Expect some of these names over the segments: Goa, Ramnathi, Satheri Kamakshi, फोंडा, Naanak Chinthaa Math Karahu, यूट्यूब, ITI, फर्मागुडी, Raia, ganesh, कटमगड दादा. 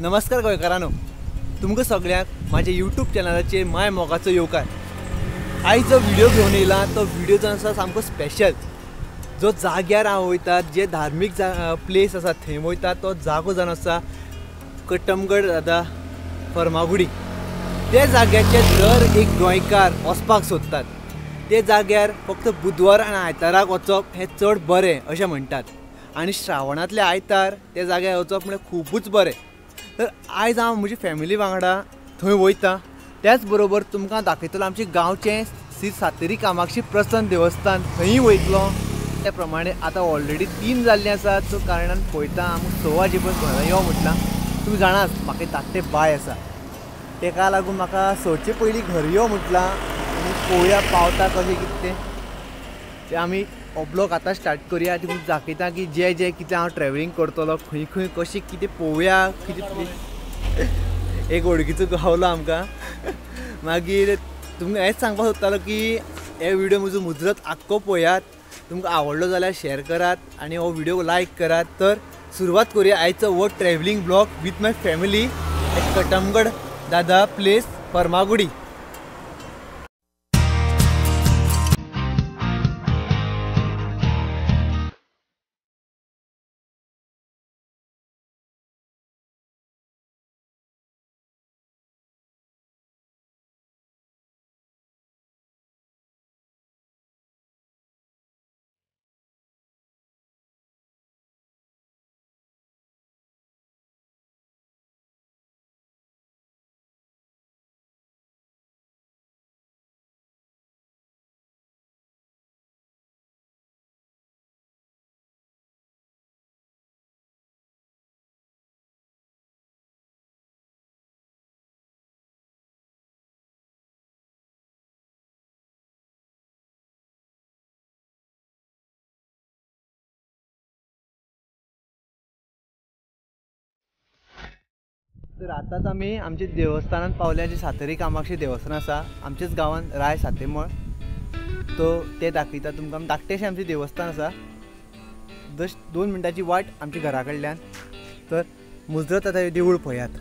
नमस्कार गोंयकारांनो, तुमकां सगळ्यांक माझ्या यूट्यूब चॅनलाचेर माय मोगाचो येवकार। आयज जो व्हिडिओ घेवन येला तो व्हिडिओ जो आसा सामको स्पेशल। जो जाग्यार हांव वयता, जे धार्मीक प्लेस आसा थंय वयता, तो जागो जावन आसा कटमगड दादा फर्मागुडी। त्या जाग्याचेर दर एक गोंयकार वचपाक सोदतात। त्या जाग्यार फक्त बुधवार आनी आयताराक वचप हें चड बरें अशें म्हणटात, आनी श्रावणांतले आयतार त्या जाग्यार वचप म्हळ्यार खूबच बरें। तर आयज हांव म्हजी फॅमिली वांगडा थंय वयता। त्याच बरोबर तुमकां दाखयतलो आमचें गांवचें श्री सातेरी कामाक्षी प्रसन्न देवस्थान, थंय वयतलो। त्या प्रमाणे आतां ऑलरेडी 3 जाल्ले आसात, सो कारणान पळयता आमकां 6 वाजे पर्यंत घरा यो म्हटलां। तुमी जाणात म्हाका धाकटे बाय आसा, तेका लागून म्हाका 6चे पयलीं घरा यो म्हटलां। आनी पळोवया पावता कशें कितें तें। आमी हो ब्लॉग आता स्टार्ट करूया। तुम दाखयता कि जे जे कि हाँ ट्रैवलिंग करतलो, खंय खंय कशें कितें पोवया। एक वळखीचो गावलो आमकां। मागीर तुमकां हेच सांगपा सोदतालो कि हे व्हिडिओ म्हजो मुजरत आख्खो पळयात। तुमकां आवडलो जाल्यार शेयर करात आनी हो व्हिडिओ लायक करात। तर सुरवात करूया आयचो वो travelling blog with my family at कटमगड दादा place फर्मागुडी। तर आतांच आमी आमच्या देवस्थानांत पावल्या, जे सातेरी कामाक्षी देवस्थान आसा आमच्याच गांवान राय सातेमळ। तो ते दाखयता तुमकां। धाकटेशें आमचें देवस्थान आसा, जस्ट 2 मिनटांची वाट आमच्या घरा कडल्यान। तर मुजरत आतां देवूळ पळयात।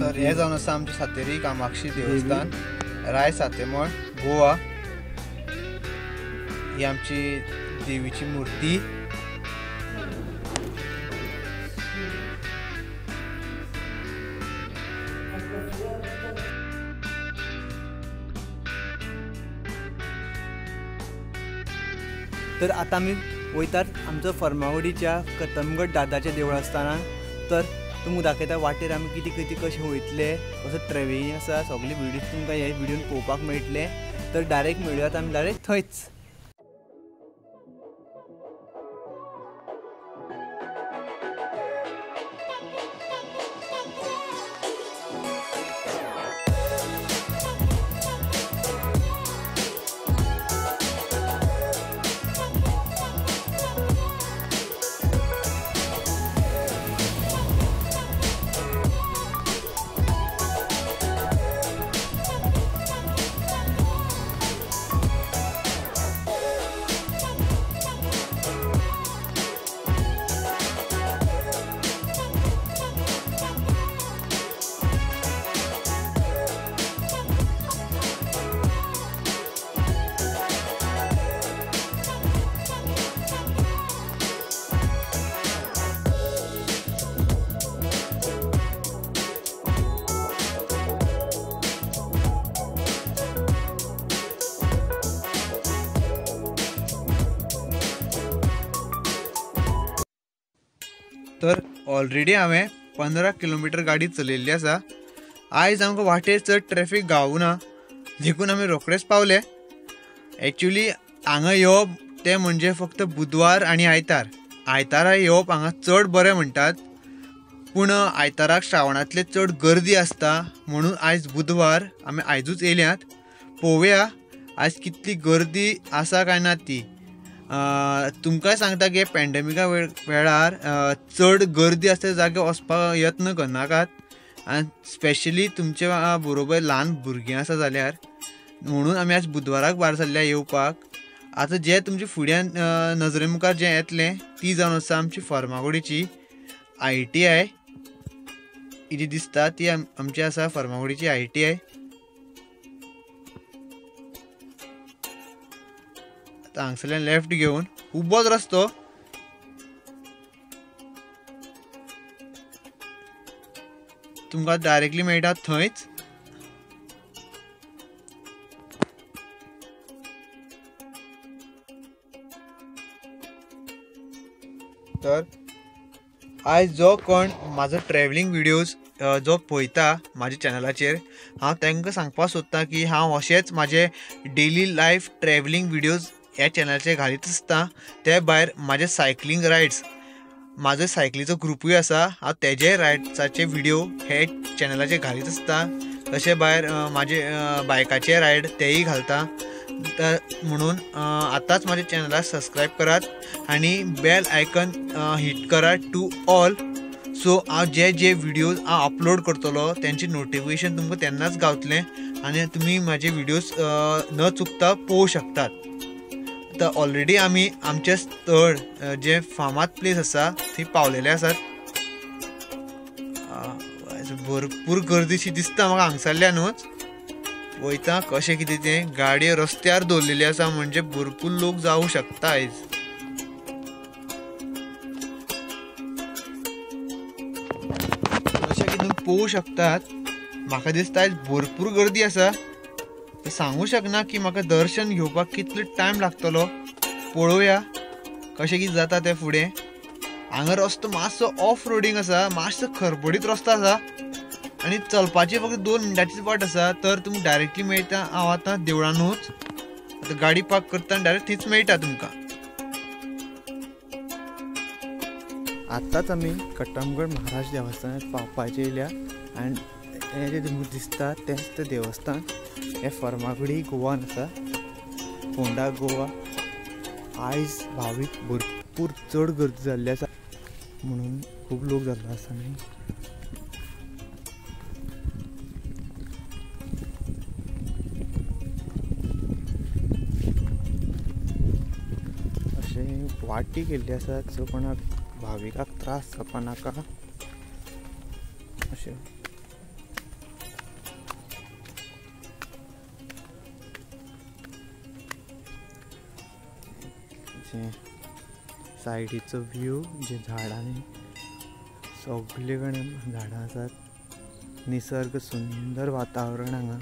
तर हे जावन आसा आमचे सातेरी कामाक्षी देवस्थान, राय सातेमळ, गोवा। ही आमची देवीची मूर्ती। तर आता आम्ही वयतात आमचं फर्मागुडीच्या कटमगड दादाच्या देवस्थानान। तर तुमकां दाखयता वाटेर आमी कितें कितें कशें वयतले, कसो ट्रॅव्हलिंग आसा, सगळे व्हिडिओ तुमकां हे व्हिडिओन पळोवपाक मेळटले। तर डायरेक्ट मेळुयात आमी डायरेक्ट थंयच। तर ऑलरेडी हमें 15 किलोमीटर गाड़ी चलयल्ली आसा। आयज आमकां वाटेर चड ट्रॅफिक गावना, देखून आमी रोकडेच पावले। एक्चुअली हांगा येवप ते म्हणजे फक्त बुधवार आनी आयतार। आयतारा येवप हांगा चड बरें म्हणटात, पूण आयताराक श्रावणांतले चड गर्दी आसता, म्हणून आयज बुधवार आमी आयजूच येयल्यात। पळोवया आज कितली गर्दी आसा काय ना ती। तुमकां सांगता की पेंडेमिका वेळार चड गर्दी आसता जागे वचपाक यत्न करनाकात, आनी स्पेशली तुमच्या बरोबर ल्हान भुरगीं आसा जाल्यार. म्हणून आमी आज बुधवाराक भायर सरल्या येवपाक. आतां जे तुमच्या फुड्यान नजरे मुखार जे येतलें ती जावन आसा आमची फार्मागुडीची ITI जी दिसता ती आमची आसा फार्मागुडीची ITI. हांगसरल्यान लेफ्ट घेवन खूबच रस्तो, तुमकां डायरेक्टली मेळटा थंयच. तर आज जो कोण म्हाजो ट्रॅव्हलिंग व्हिडिओज जो पळयता म्हाज्या चॅनलाचेर, हांव तांकां सांगपाक सोदता की हांव अशेंच म्हाजे डेली लायफ ट्रॅव्हलिंग व्हिडिओज ह्या चॅनलाचेर घालीत आसता. ते भायर म्हाजे सायकलिंग रायड्स, म्हाजो सायकलीचो ग्रुपूय आसा, हांव तेजे रायड्साचे व्हिडिओ हे चॅनलाचेर घालीत आसता. तशे भायर म्हाजे बायकाचे रायड तेय घालता. म्हणून आतांच म्हाज्या चॅनलाक सबस्क्रायब करात आनी बेल आयकन हिट करात टू ऑल, सो हांव जे जे व्हिडिओज हांव अपलोड करतलो तेंचे नोटिफिकेशन तुमकां तेन्नाच गावतलें आनी तुमी म्हाजे व्हिडिओज न चुकता पळोवंक शकतात. तर ऑलरेडी आम्ही आमचे स्थळ जे फामाद प्लेस असा थी पावलेले असतात. भरपूर गर्दीशी दिसता म्हाका हांगसरल्यानूच. वयता कशें कितें तें, गाडयो रस्त्यार दवरलेली आसा म्हणजे भरपूर लोक जाऊ शकता आयज. अशें कितें पळोवंक शकतात. म्हाका दिसता आयज भरपूर गर्दी आसा. सांगू शकना की म्हाका दर्शन घेवपाक कितलो टायम लागतलो. पळोवया कशें कितें जाता तें फुडें. हांगा रस्तो मातसो ऑफ रोडिंग आसा, मातसो खरबडीत रस्तो आसा आनी चलपाची फक्त 2 मिनटांचीच वाट आसा. तर तुमी डायरेक्टली मेळटा. हांव आतां देवळानूच आतां गाडी पार्क करता, डायरेक्ट थंयच मेळटा तुमकां. आतांच आमी कटमगड महाराज देवस्थानांत पावपाचें येयल्या आनी हें जें दिसता तेंच तें देवस्थान. हे फार्मागुडी गोवान आसा, फोंडा गोवा. आयज भावीक भरपूर चड गर्दी जाल्ली आसा म्हणून खूब लोक जाल्लो आसा न्ही. अशें वाटी केल्ली आसात सो कोणाक भाविकाक त्रास जावपा नाका अशें. साइडीचो व्यू जे झाडांनी सगळे कडेन झाडां आसात. निसर्ग सुंदर वातावरण हांगा.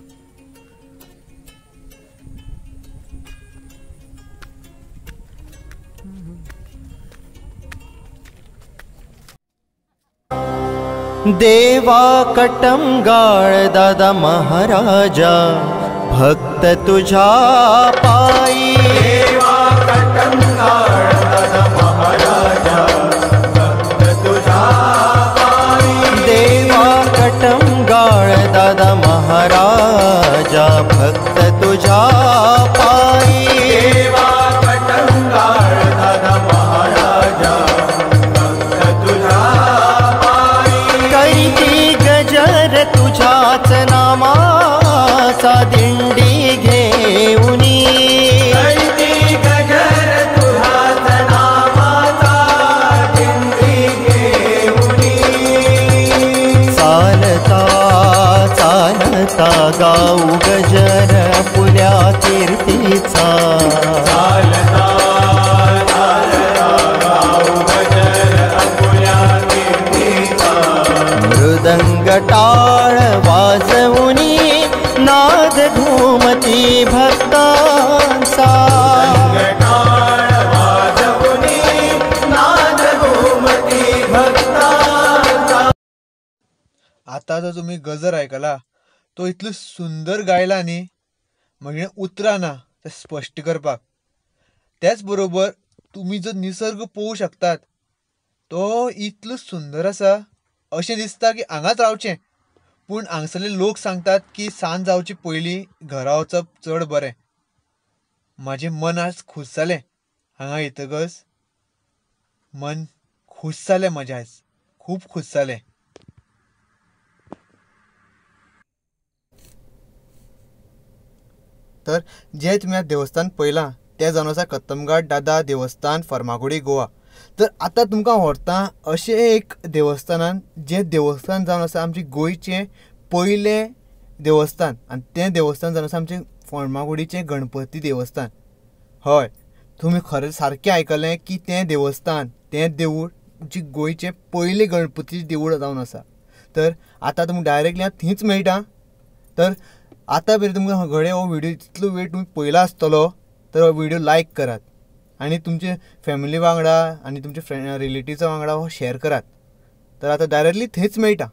देवा कटमगळ दादा महाराजा भक्त तुझा पायी. देवा कटमगळ दादा महाराजा भक्त तुझा पायी. देवा कटमगळ दादा महाराजा भक्त तुझा पायी. देवा कटमगळ दादा महाराजा भक्त तुझा पायी. कैती गजर तुझाच नामा सा दिंडी घेऊनी. कैती गजर तुझाच नामाचा दिंडी घेऊनी. चालता चालता गाऊ गजर पुण्या कीर्तीचा. चालता चालता गाऊ गजर पुण्या कीर्तीचा. मृदंग टाळ वाजवूनी नाद घूमती भक्तांचा. टाळ वाजवूनी नाद घूमती भक्तांचा. आता जो तुम्ही गजर ऐकला तो इतलो सुंदर गायला न्ही, म्हणजे उतरां ना ते स्पश्ट करपाक. त्याच बरोबर तुम्ही जो निसर्ग पळोवंक शकतात तो इतलो सुंदर आसा. अशें दिसता की हांगाच रावचें, पूण हांगसरले लोक सांगतात की सांज जावचे पयलीं घरा वचप चड बरें. म्हाजें मन आज खूश जालें. हांगा येतकच मन खुश जालें म्हजें, आयज खूब खुश जालें। तर जें तुमी आतां देवस्थान पळयलां तें जावन आसा कत्तमगड दादा देवस्थान फर्मागुडी गोवा। तर आतां तुमकां व्हरता अशें एक देवस्थानान, जें देवस्थान जावन आसा आमचें गोंयचें पयलें देवस्थान, आनी तें देवस्थान जावन आसा आमचें फर्मागुडीचें गणपती देवस्थान। हय, तुमी खरें सारकें आयकलें की तें देवस्थान, तें देवूळ जी गोंयचें पयलें गणपतीचें देवूळ जावन आसा। तर आतां तुमकां डायरेक्टली थंयच मेळटा। तर आता पहिले तुमकां घडे हो व्हिडिओ इतलो वेळ तुम्ही पळयला आसतलो, तर हो व्हिडिओ लायक करात आणि तुमचे फॅमिली वांगडा आणि तुमचे फ्रेंड रिलेटिव्हां वांगडा हो शेअर करात। तर आता डायरेक्टली थंयच मेळटा।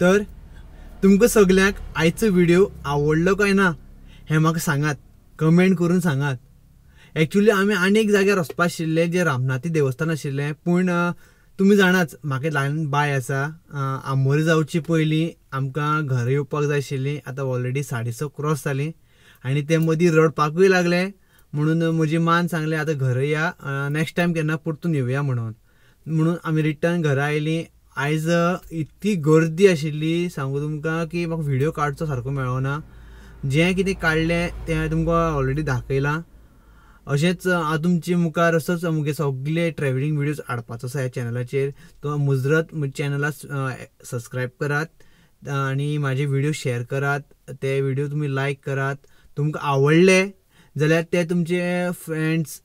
तर तुमकां सगळ्यांक आयचो व्हिडिओ आवडलो काय ना हें म्हाका सांगात, कमेंट करून सांगात। एक्चुअली आमी आनी एक जाग्यार वचपाक आशिल्ले जे रामनाथी देवस्थान आशिल्लें, पूण तुमी जाणाच म्हाका ल्हान बाय आसा, आंबोरी जावची पयलीं आमकां घरा येवपाक जाय आशिल्ली। आतां ऑलरेडी 6:30 क्रॉस जाली आनी ते मदीं रडपाकूय लागलें, म्हणून म्हजी मान सांगलें आतां घरा या, नेक्स्ट टायम केन्ना परतून येवया म्हणून आमी रिटर्न घरा आयलीं। आयज इतकी गर्दी आशिल्ली सांगू तुमकां की म्हाका व्हिडिओ काडचो सारको मेळो ना। जें कितें काडलें तें हांवें तुमकां ऑलरेडी दाखयलां। अशेंच हांव तुमचे मुखार असोच म्हगे सगळे ट्रॅव्हलिंग व्हिडियोज हाडपाचो आसा ह्या चॅनलाचेर। तो मुजरत चॅनलाक सबस्क्रायब करात आनी म्हाजे व्हिडिओ शेअर करात, ते व्हिडिओ तुमी लायक करात। तुमकां आवडले जाल्यार ते तुमचे फ्रेंड्स,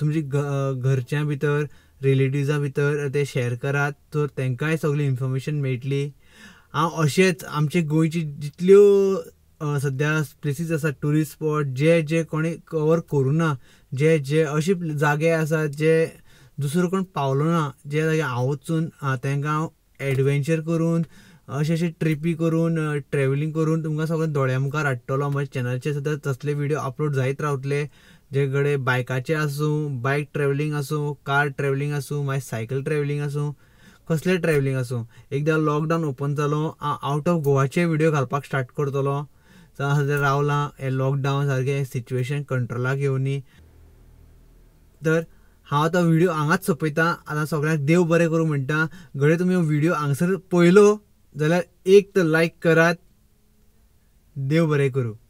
तुमचे घरच्यां भितर, रिलेटिव्हां भितर ते शेअर करात, तर तांकांय सगळी इन्फॉर्मेशन मेळटली। हांव अशेंच आमचे गोंयची जितल्यो सद्या प्लेसीस आसा, टुरिस्ट स्पॉट जे जे कोणी कवर करूं ना, जे जे अशे जागे आसा जे दुसरो कोण पावलो ना, जे जागे हांव वचून तांकां हांव एडवेंचर करून, अशे अशे ट्रिपी करून, ट्रॅव्हलिंग करून तुमकां सगळें दोळ्या मुखार हाडटलो। म्हज्या चॅनलाचेर सद्या तसले व्हिडिओ अपलोड जायत रावतले, जे कडेन बायकाचे आसूं, बायक ट्रॅव्हलिंग आसूं, कार ट्रॅव्हलिंग आसूं, मागीर सायकल ट्रॅव्हलिंग आसूं, कसलें ट्रॅव्हलिंग आसूं। एकदां लॉकडावन ओपन जालो हांव आवट ऑफ गोवाचे व्हिडिओ घालपाक स्टार्ट करतलो। सद्या रावलां हें लॉकडावन सारकें सिच्युएशन कंट्रोलाक येवं न्ही। तर हांव आतां व्हिडिओ हांगाच सोंपयतां। आतां सगळ्यांक देव बरें करूं म्हणटा। घडये तुमी व्हिडिओ हांगासर पळयलो जाल्यार एक तर लायक करात। देव बरें करूं।